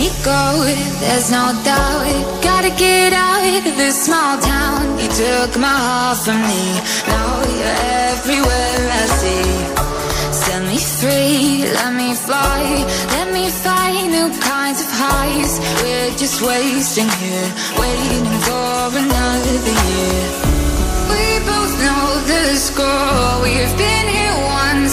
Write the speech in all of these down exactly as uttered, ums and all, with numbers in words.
me go, there's no doubt. Gotta get out of this small town. You took my heart from me, now you're everywhere I see. Set me free, let me fly, let me find new kinds of highs. We're just wasting here, waiting for another year. We both know the score, we've been here once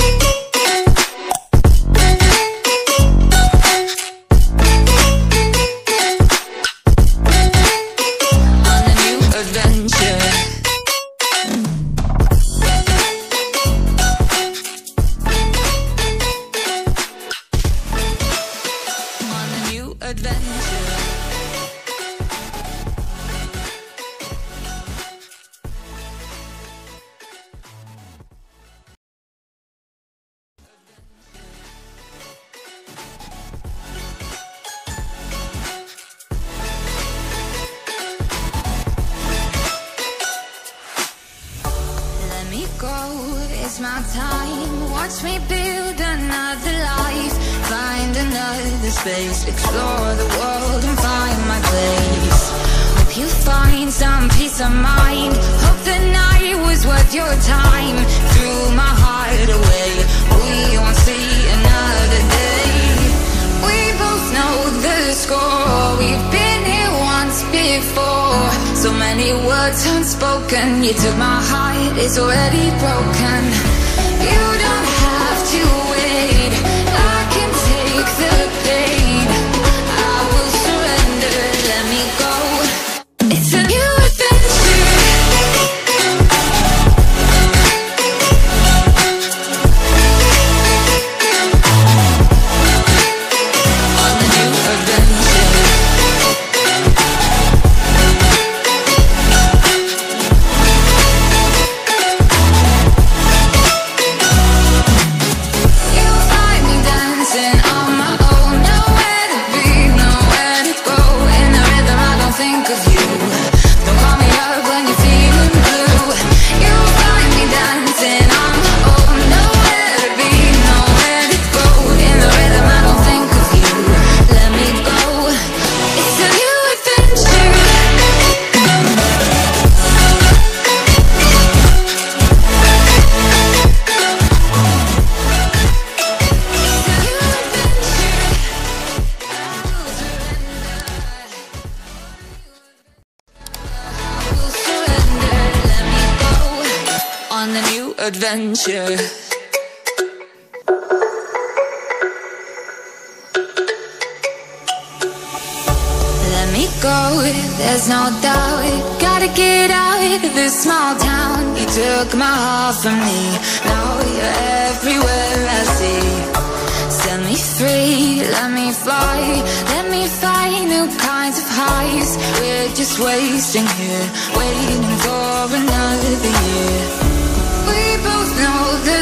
It's my time, watch me build another life. Find another space, explore the world and find my place. Hope you find some peace of mind, hope the night was worth your time. Threw my heart away, we won't see another day. We both know the score, we've been here once before. So many words unspoken, you took my heart, it's already broken. You don't have to wait, I can take the pain. I will surrender, let me go. It's a new adventure. Let me go, there's no doubt. Gotta get out of this small town. You took my heart from me, now you're everywhere I see. Set me free, let me fly, let me find new kinds of highs. We're just wasting here, waiting for another year. We both know the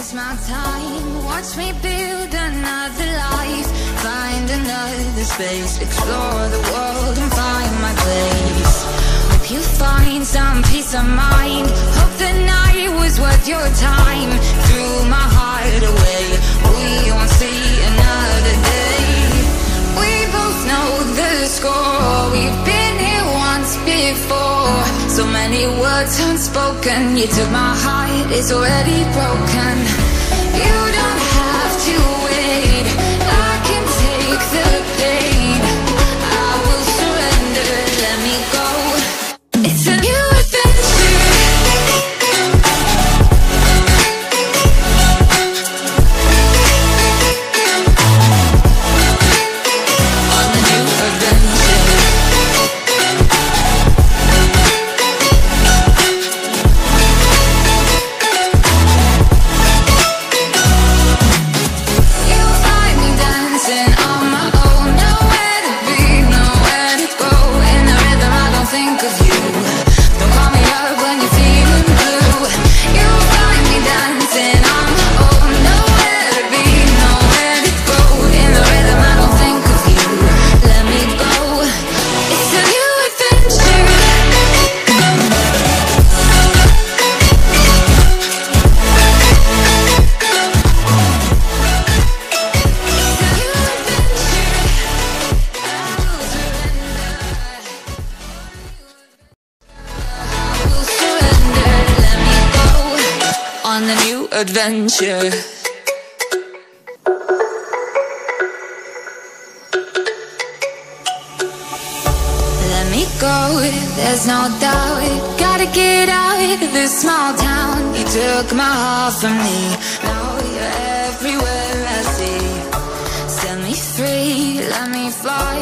It's my time, watch me build another life. Find another space, explore the world and find my place. Hope you find some peace of mind, hope the night was worth your time, threw my heart away. We won't see another day. We both know the score. We've been here once before. So many words unspoken. You took my heart, it's already broken. You don't have to wait. I can take the pain. I will surrender, let me go. It's a new adventure. Let me go, there's no doubt. Gotta get out of this small town. You took my heart from me. Now you're everywhere I see. Set me free, let me fly.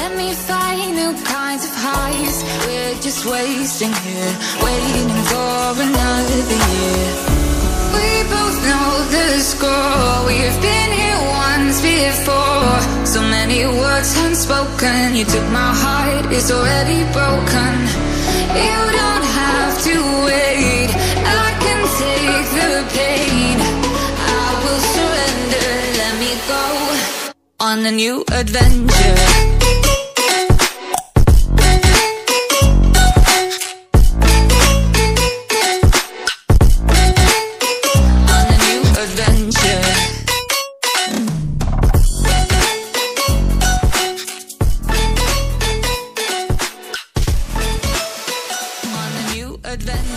Let me find new kinds of highs. We're just wasting here, waiting for another year. We both know the score. We've been here once before. So many words unspoken. You took my heart, it's already broken. You don't have to wait. I can take the pain. I will surrender, let me go. On a new adventure. Adventure.